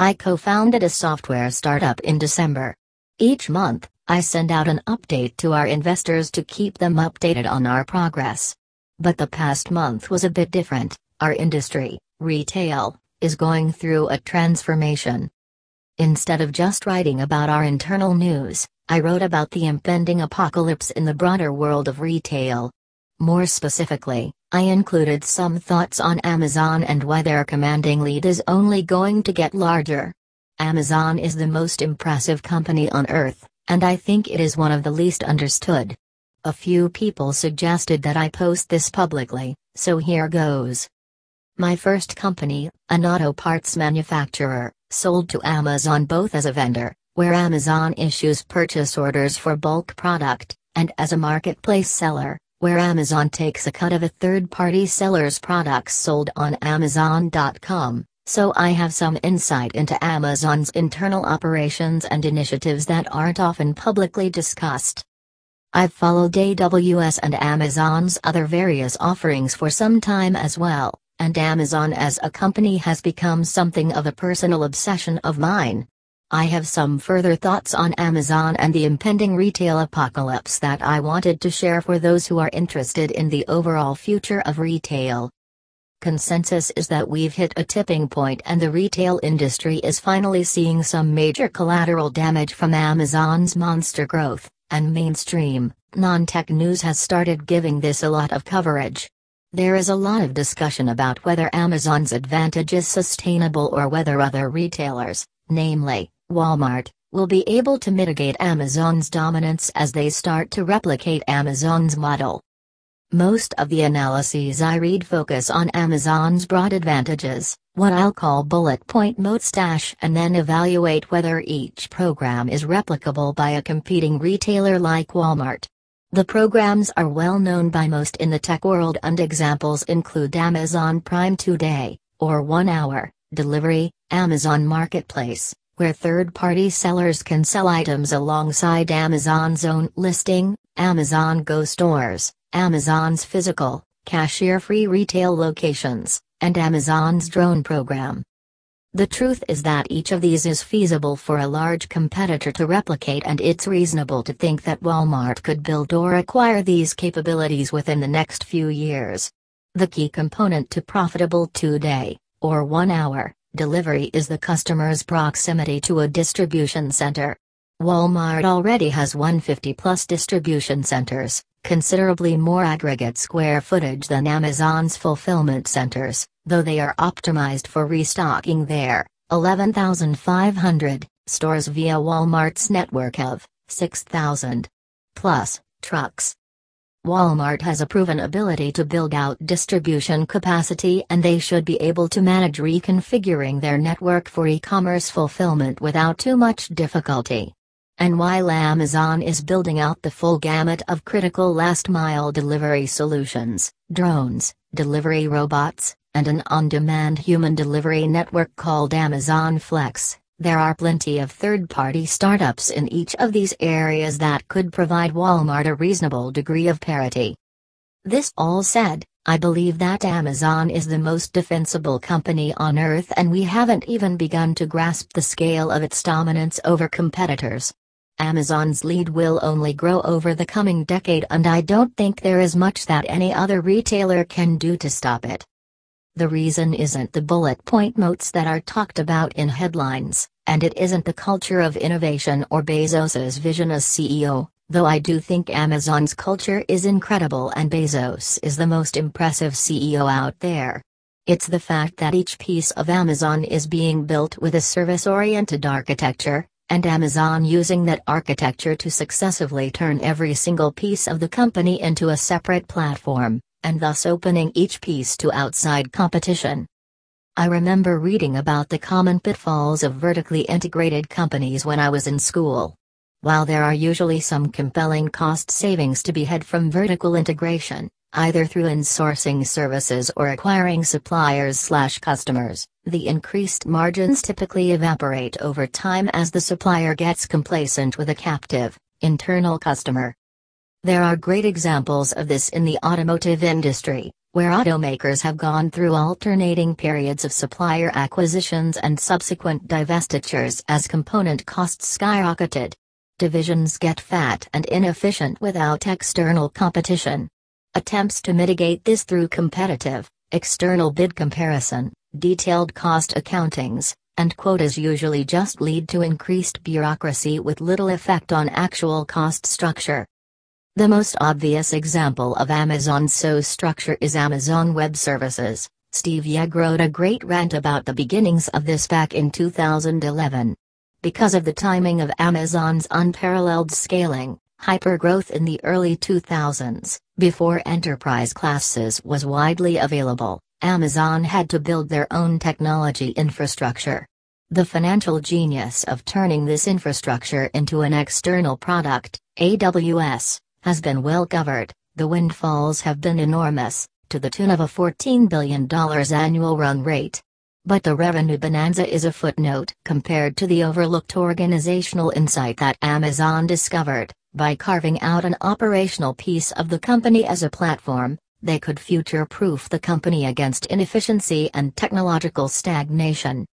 I co-founded a software startup in December. Each month, I send out an update to our investors to keep them updated on our progress. But the past month was a bit different. Our industry, retail, is going through a transformation. Instead of just writing about our internal news, I wrote about the impending apocalypse in the broader world of retail. More specifically, I included some thoughts on Amazon and why their commanding lead is only going to get larger. Amazon is the most impressive company on earth, and I think it is one of the least understood. A few people suggested that I post this publicly, so here goes. My first company, an auto parts manufacturer, sold to Amazon both as a vendor, where Amazon issues purchase orders for bulk product, and as a marketplace seller, where Amazon takes a cut of a third-party seller's products sold on Amazon.com, so I have some insight into Amazon's internal operations and initiatives that aren't often publicly discussed. I've followed AWS and Amazon's other various offerings for some time as well, and Amazon as a company has become something of a personal obsession of mine. I have some further thoughts on Amazon and the impending retail apocalypse that I wanted to share for those who are interested in the overall future of retail. Consensus is that we've hit a tipping point and the retail industry is finally seeing some major collateral damage from Amazon's monster growth. And mainstream, non-tech news has started giving this a lot of coverage. There is a lot of discussion about whether Amazon's advantage is sustainable or whether other retailers, namely, Walmart, will be able to mitigate Amazon's dominance as they start to replicate Amazon's model. Most of the analyses I read focus on Amazon's broad advantages, what I'll call bullet point moats, and then evaluate whether each program is replicable by a competing retailer like Walmart. The programs are well known by most in the tech world, and examples include Amazon Prime 2-day, or 1-hour, delivery, Amazon Marketplace, where third-party sellers can sell items alongside Amazon's own listing, Amazon Go stores, Amazon's physical, cashier-free retail locations, and Amazon's drone program. The truth is that each of these is feasible for a large competitor to replicate, and it's reasonable to think that Walmart could build or acquire these capabilities within the next few years. The key component to profitable 2-day, or 1-hour, delivery is the customer's proximity to a distribution center. Walmart already has 150-plus distribution centers, considerably more aggregate square footage than Amazon's fulfillment centers, though they are optimized for restocking their 11,500 stores via Walmart's network of 6,000-plus trucks. Walmart has a proven ability to build out distribution capacity, and they should be able to manage reconfiguring their network for e-commerce fulfillment without too much difficulty. And while Amazon is building out the full gamut of critical last-mile delivery solutions, drones, delivery robots, and an on-demand human delivery network called Amazon Flex, there are plenty of third-party startups in each of these areas that could provide Walmart a reasonable degree of parity. This all said, I believe that Amazon is the most defensible company on earth, and we haven't even begun to grasp the scale of its dominance over competitors. Amazon's lead will only grow over the coming decade, and I don't think there is much that any other retailer can do to stop it. The reason isn't the bullet point moats that are talked about in headlines, and it isn't the culture of innovation or Bezos's vision as CEO, though I do think Amazon's culture is incredible and Bezos is the most impressive CEO out there. It's the fact that each piece of Amazon is being built with a service-oriented architecture, and Amazon using that architecture to successively turn every single piece of the company into a separate platform, and thus opening each piece to outside competition. I remember reading about the common pitfalls of vertically integrated companies when I was in school. While there are usually some compelling cost savings to be had from vertical integration, either through insourcing services or acquiring suppliers/customers, the increased margins typically evaporate over time as the supplier gets complacent with a captive, internal customer. There are great examples of this in the automotive industry, where automakers have gone through alternating periods of supplier acquisitions and subsequent divestitures as component costs skyrocketed. Divisions get fat and inefficient without external competition. Attempts to mitigate this through competitive, external bid comparison, detailed cost accountings, and quotas usually just lead to increased bureaucracy with little effect on actual cost structure. The most obvious example of Amazon's SO structure is Amazon Web Services. Steve Yegg wrote a great rant about the beginnings of this back in 2011. Because of the timing of Amazon's unparalleled scaling, hypergrowth in the early 2000s, before enterprise classes was widely available, Amazon had to build their own technology infrastructure. The financial genius of turning this infrastructure into an external product, AWS, has been well covered. The windfalls have been enormous, to the tune of a $14 billion annual run rate. But the revenue bonanza is a footnote compared to the overlooked organizational insight that Amazon discovered. By carving out an operational piece of the company as a platform, they could future-proof the company against inefficiency and technological stagnation.